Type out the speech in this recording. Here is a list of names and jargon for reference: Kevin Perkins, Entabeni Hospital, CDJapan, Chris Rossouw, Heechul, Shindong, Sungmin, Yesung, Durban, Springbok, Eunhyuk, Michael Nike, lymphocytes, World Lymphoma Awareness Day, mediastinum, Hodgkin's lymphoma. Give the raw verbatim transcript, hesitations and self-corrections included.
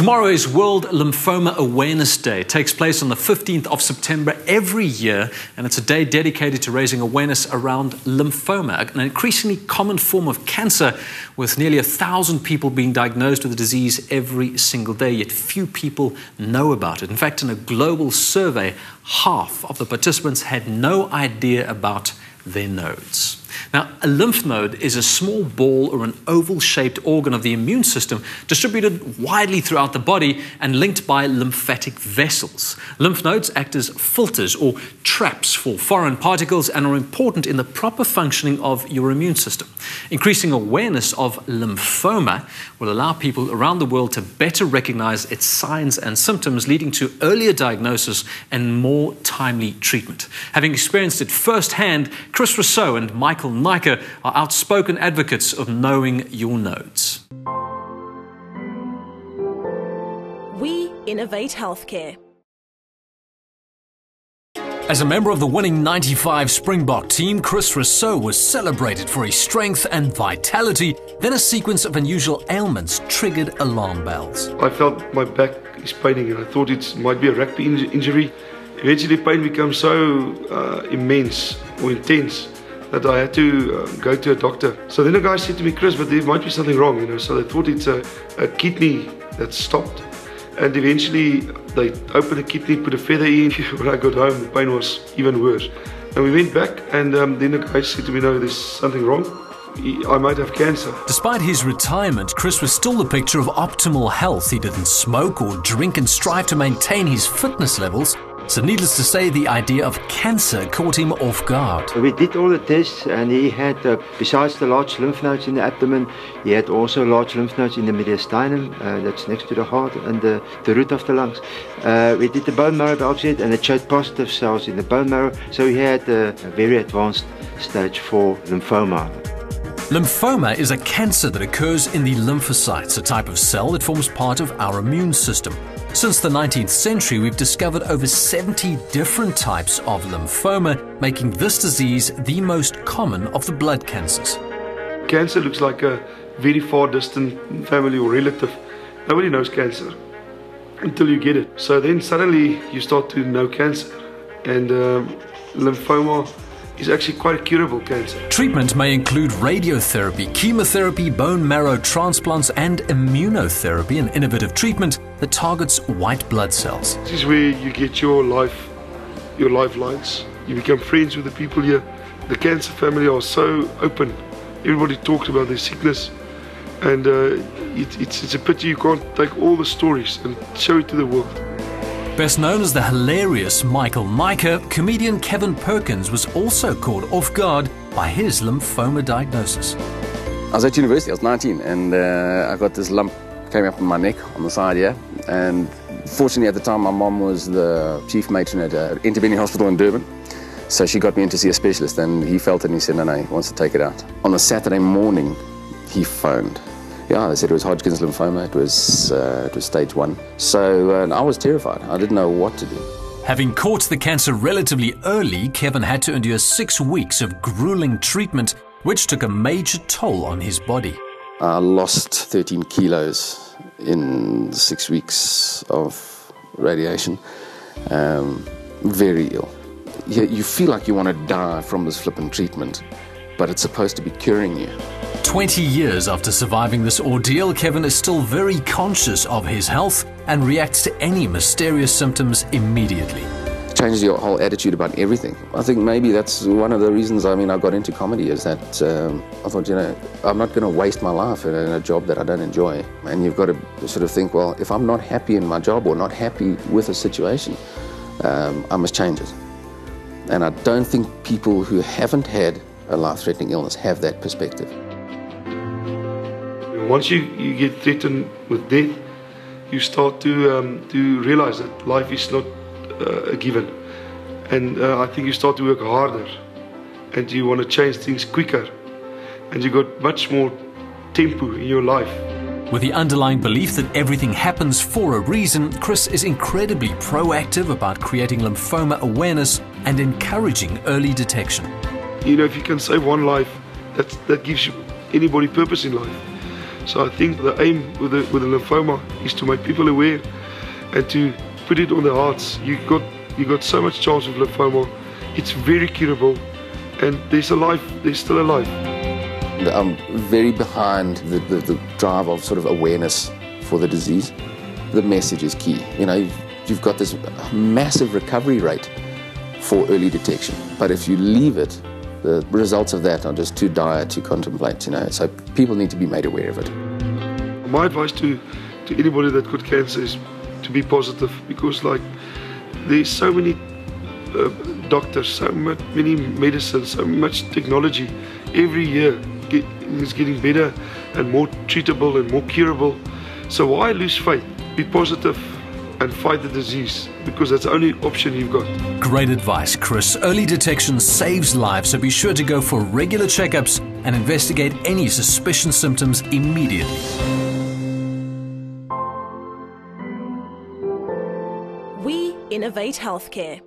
Tomorrow is World Lymphoma Awareness Day. It takes place on the fifteenth of September every year, and it's a day dedicated to raising awareness around lymphoma, an increasingly common form of cancer, with nearly a thousand people being diagnosed with the disease every single day, yet few people know about it. In fact, in a global survey, half of the participants had no idea about their nodes. Now, a lymph node is a small ball or an oval-shaped organ of the immune system distributed widely throughout the body and linked by lymphatic vessels. Lymph nodes act as filters or traps for foreign particles and are important in the proper functioning of your immune system. Increasing awareness of lymphoma will allow people around the world to better recognize its signs and symptoms, leading to earlier diagnosis and more timely treatment. Having experienced it firsthand, Chris Rossouw and Michael Nike are outspoken advocates of knowing your nodes. We innovate healthcare. As a member of the winning ninety-five Springbok team, Chris Rossouw was celebrated for his strength and vitality. Then a sequence of unusual ailments triggered alarm bells. I felt my back is paining and I thought it might be a rugby in injury. Eventually pain becomes so uh, immense or intense that I had to uh, go to a doctor. So then a guy said to me, Chris, but there might be something wrong, you know. So they thought it's a, a kidney that stopped. And eventually they opened the kidney, put a feather in. When I got home, the pain was even worse. And we went back, and um, then the guy said to me, no, there's something wrong. I might have cancer. Despite his retirement, Chris was still the picture of optimal health. He didn't smoke or drink and strived to maintain his fitness levels. So needless to say, the idea of cancer caught him off guard. We did all the tests, and he had, uh, besides the large lymph nodes in the abdomen, he had also large lymph nodes in the mediastinum, uh, that's next to the heart and the, the root of the lungs. Uh, we did the bone marrow biopsy, and it showed positive cells in the bone marrow, so he had a, a very advanced stage four lymphoma. Lymphoma is a cancer that occurs in the lymphocytes, a type of cell that forms part of our immune system. Since the nineteenth century, we've discovered over seventy different types of lymphoma, making this disease the most common of the blood cancers. Cancer looks like a very far distant family or relative. Nobody knows cancer until you get it. So then suddenly you start to know cancer, and um, lymphoma is actually quite a curable cancer. Treatment may include radiotherapy, chemotherapy, bone marrow transplants, and immunotherapy, an innovative treatment that targets white blood cells. This is where you get your life, your lifelines. You become friends with the people here. The cancer family are so open. Everybody talked about their sickness, and uh, it, it's, it's a pity you can't take all the stories and show it to the world. Best known as the hilarious Michael Nike, comedian Kevin Perkins was also caught off guard by his lymphoma diagnosis. I was at university, I was nineteen, and uh, I got this lump, came up in my neck on the side here. And fortunately at the time, my mom was the chief matron at uh, Entabeni Hospital in Durban. So she got me in to see a specialist, and he felt it and he said, no, no, he wants to take it out. On a Saturday morning, he phoned. Yeah, they said it was Hodgkin's lymphoma, it was, uh, it was stage one. So uh, I was terrified, I didn't know what to do. Having caught the cancer relatively early, Kevin had to endure six weeks of grueling treatment, which took a major toll on his body. I lost thirteen kilos in six weeks of radiation. Um, very ill. You, you feel like you want to die from this flippin' treatment, but it's supposed to be curing you. twenty years after surviving this ordeal, Kevin is still very conscious of his health and reacts to any mysterious symptoms immediately. It changes your whole attitude about everything. I think maybe that's one of the reasons, I mean, I got into comedy, is that um, I thought, you know, I'm not going to waste my life in a job that I don't enjoy. And you've got to sort of think, well, if I'm not happy in my job or not happy with a situation, um, I must change it. And I don't think people who haven't had a life-threatening illness have that perspective. Once you, you get threatened with death, you start to, um, to realize that life is not uh, a given. And uh, I think you start to work harder, and you want to change things quicker, and you got much more tempo in your life. With the underlying belief that everything happens for a reason, Chris is incredibly proactive about creating lymphoma awareness and encouraging early detection. You know, if you can save one life, that's, that gives you anybody purpose in life. So I think the aim with the, with the lymphoma is to make people aware and to put it on their hearts. You've got, you've got so much chance with lymphoma. It's very curable and there's a life, there's still a life. I'm very behind the, the, the drive of sort of awareness for the disease. The message is key. You know, you've, you've got this massive recovery rate for early detection, but if you leave it, the results of that are just too dire to contemplate, you know, so people need to be made aware of it. My advice to, to anybody that got cancer is to be positive, because like there's so many uh, doctors, so many medicines, so much technology. Every year get, it's getting better and more treatable and more curable. So why lose faith? Be positive and fight the disease, because that's the only option you've got. Great advice, Chris. Early detection saves lives, so be sure to go for regular checkups and investigate any suspicious symptoms immediately. We innovate healthcare.